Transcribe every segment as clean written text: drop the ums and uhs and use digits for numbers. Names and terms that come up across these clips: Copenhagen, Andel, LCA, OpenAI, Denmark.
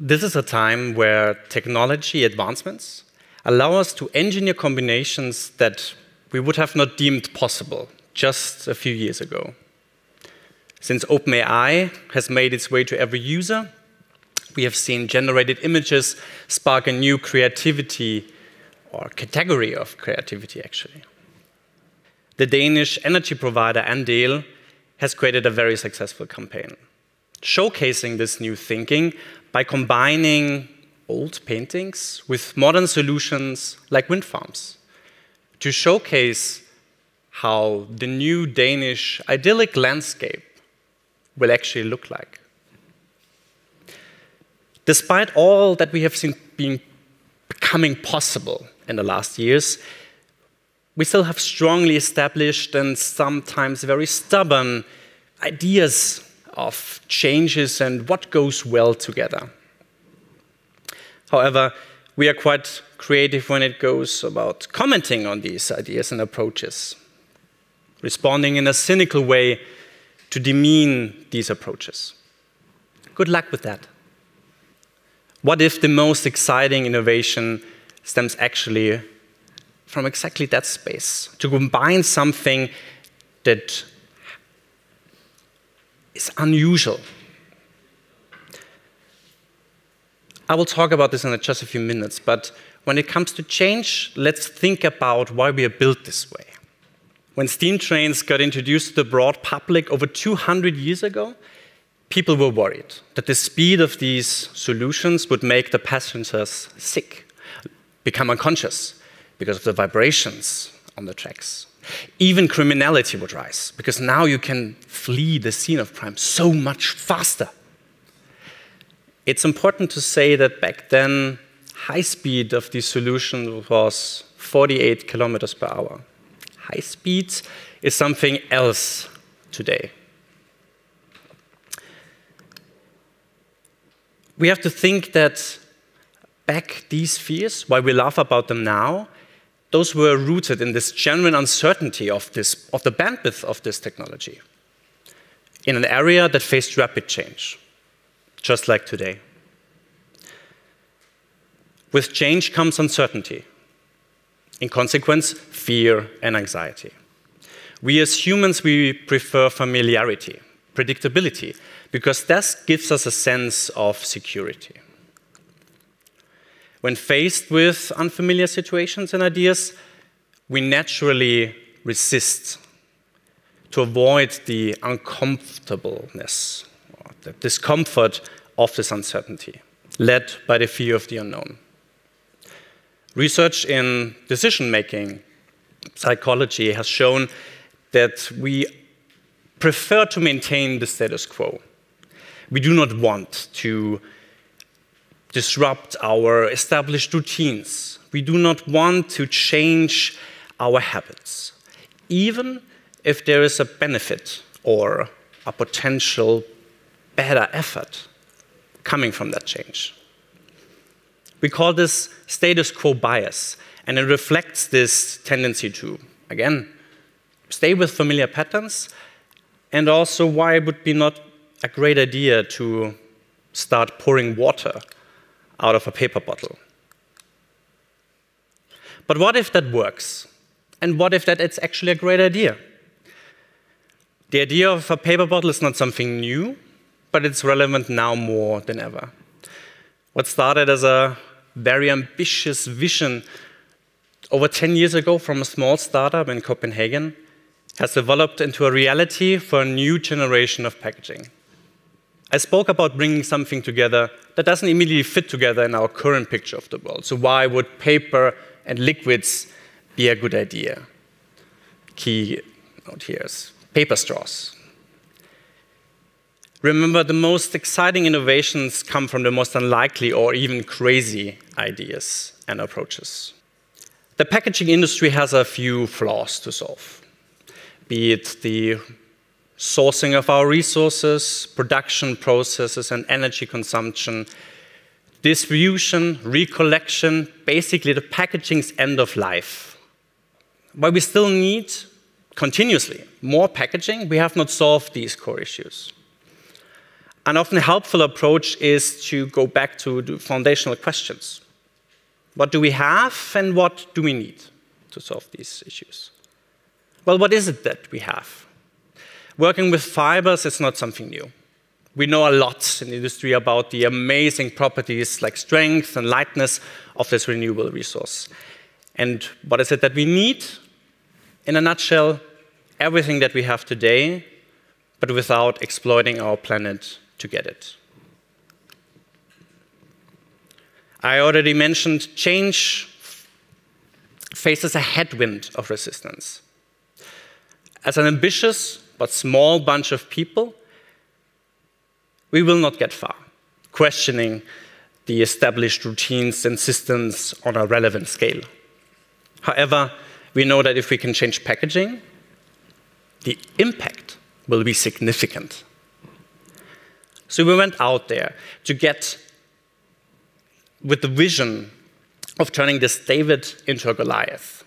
This is a time where technology advancements allow us to engineer combinations that we would have not deemed possible just a few years ago. Since OpenAI has made its way to every user, we have seen generated images spark a new creativity, or category of creativity, actually. The Danish energy provider Andel has created a very successful campaign, showcasing this new thinking by combining old paintings with modern solutions like wind farms to showcase how the new Danish idyllic landscape will actually look like. Despite all that we have seen becoming possible in the last years, we still have strongly established and sometimes very stubborn ideas of changes and what goes well together. However, we are quite creative when it goes about commenting on these ideas and approaches, responding in a cynical way to demean these approaches. Good luck with that. What if the most exciting innovation stems actually from exactly that space, to combine something that is unusual? I will talk about this in just a few minutes, but when it comes to change, let's think about why we are built this way. When steam trains got introduced to the broad public over 200 years ago, people were worried that the speed of these solutions would make the passengers sick, become unconscious because of the vibrations on the tracks. Even criminality would rise, because now you can flee the scene of crime so much faster. It's important to say that back then, high speed of these solutions was 48 kilometers per hour. High speed is something else today. We have to think that back these fears, why we laugh about them now, those were rooted in this genuine uncertainty of the bandwidth of this technology, in an area that faced rapid change, just like today. With change comes uncertainty. In consequence, fear and anxiety. We as humans, we prefer familiarity, predictability, because that gives us a sense of security. When faced with unfamiliar situations and ideas, we naturally resist to avoid the uncomfortableness, or the discomfort of this uncertainty, led by the fear of the unknown. Research in decision-making psychology has shown that we prefer to maintain the status quo. We do not want to disrupt our established routines. We do not want to change our habits, even if there is a benefit or a potential better effort coming from that change. We call this status quo bias, and it reflects this tendency to, again, stay with familiar patterns, and also why it would be not a great idea to start pouring water out of a paper bottle. But what if that works? And what if that it's actually a great idea? The idea of a paper bottle is not something new, but it's relevant now more than ever. What started as a very ambitious vision over 10 years ago from a small startup in Copenhagen has developed into a reality for a new generation of packaging. I spoke about bringing something together that doesn't immediately fit together in our current picture of the world. So why would paper and liquids be a good idea? Key note here is paper straws. Remember, the most exciting innovations come from the most unlikely or even crazy ideas and approaches. The packaging industry has a few flaws to solve, be it the sourcing of our resources, production processes, and energy consumption, distribution, recollection, basically the packaging's end of life. While we still need continuously more packaging, we have not solved these core issues. An often helpful approach is to go back to the foundational questions. What do we have and what do we need to solve these issues? Well, what is it that we have? Working with fibers is not something new. We know a lot in the industry about the amazing properties like strength and lightness of this renewable resource. And what is it that we need? In a nutshell, everything that we have today, but without exploiting our planet to get it. I already mentioned change faces a headwind of resistance. As an ambitious but small bunch of people, we will not get far questioning the established routines and systems on a relevant scale. However, we know that if we can change packaging, the impact will be significant. So we went out there to get with the vision of turning this David into a Goliath.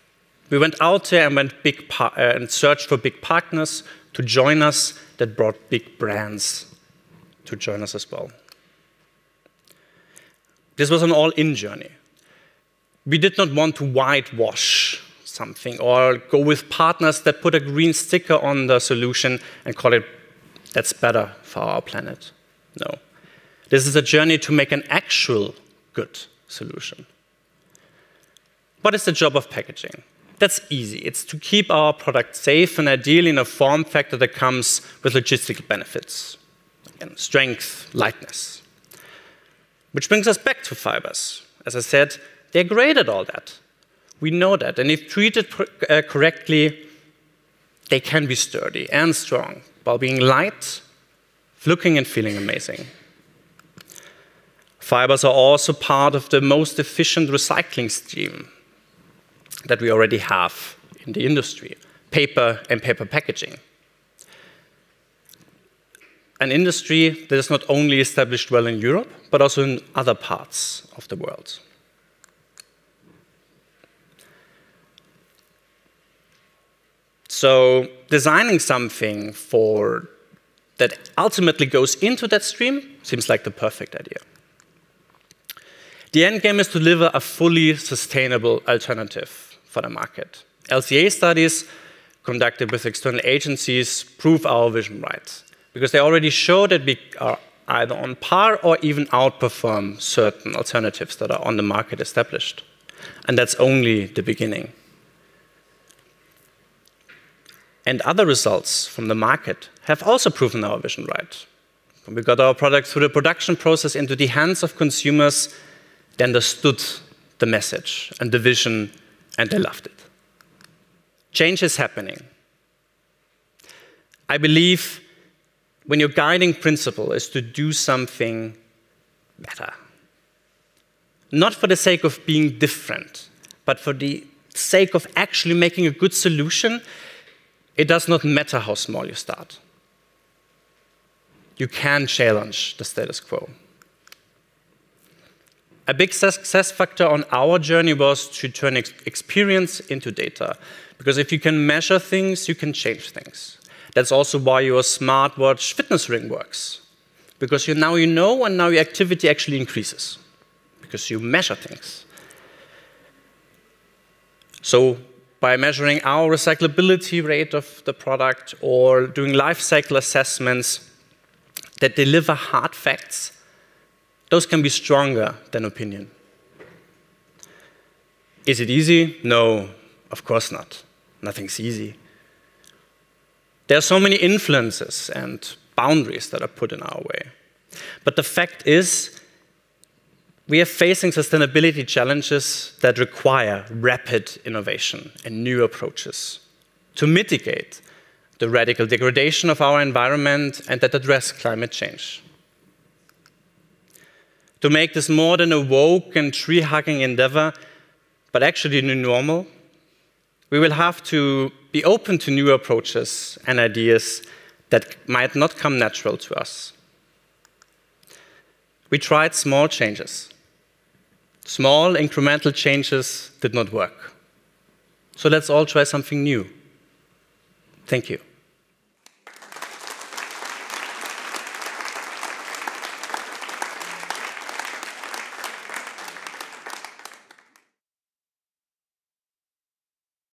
We went out there and searched for big partners to join us, that brought big brands to join us as well. This was an all-in journey. We did not want to whitewash something or go with partners that put a green sticker on the solution and call it, that's better for our planet. No. This is a journey to make an actual good solution. What is the job of packaging? That's easy. It's to keep our product safe and ideally in a form factor that comes with logistical benefits. Again, strength, lightness. Which brings us back to fibers. As I said, they're great at all that. We know that. And if treated correctly, they can be sturdy and strong while being light, looking and feeling amazing. Fibers are also part of the most efficient recycling stream that we already have in the industry, paper and paper packaging. An industry that is not only established well in Europe, but also in other parts of the world. So designing something that ultimately goes into that stream seems like the perfect idea. The end game is to deliver a fully sustainable alternative for the market. LCA studies conducted with external agencies prove our vision right, because they already show that we are either on par or even outperform certain alternatives that are on the market established. And that's only the beginning. And other results from the market have also proven our vision right. When we got our product through the production process into the hands of consumers, they understood the message and the vision, and they loved it. Change is happening. I believe when your guiding principle is to do something better, not for the sake of being different, but for the sake of actually making a good solution, it does not matter how small you start. You can challenge the status quo. A big success factor on our journey was to turn experience into data. Because if you can measure things, you can change things. That's also why your smartwatch fitness ring works. Because you know, and now your activity actually increases. Because you measure things. So by measuring our recyclability rate of the product or doing life cycle assessments that deliver hard facts, those can be stronger than opinion. Is it easy? No, of course not. Nothing's easy. There are so many influences and boundaries that are put in our way. But the fact is, we are facing sustainability challenges that require rapid innovation and new approaches to mitigate the radical degradation of our environment and that address climate change. To make this more than a woke and tree-hugging endeavor, but actually new normal, we will have to be open to new approaches and ideas that might not come natural to us. We tried small changes. Small, incremental changes did not work. So let's all try something new. Thank you.